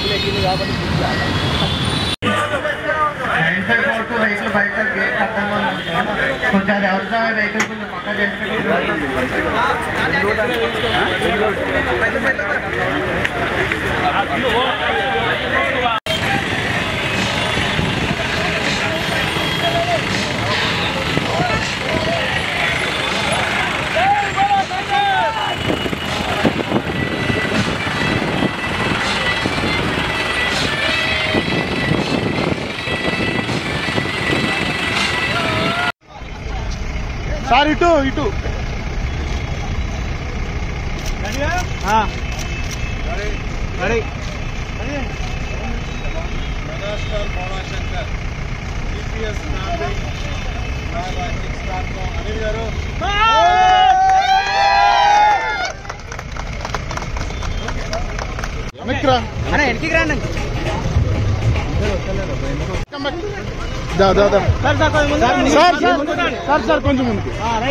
vehicle. Sorry, you too. Ready? Sir,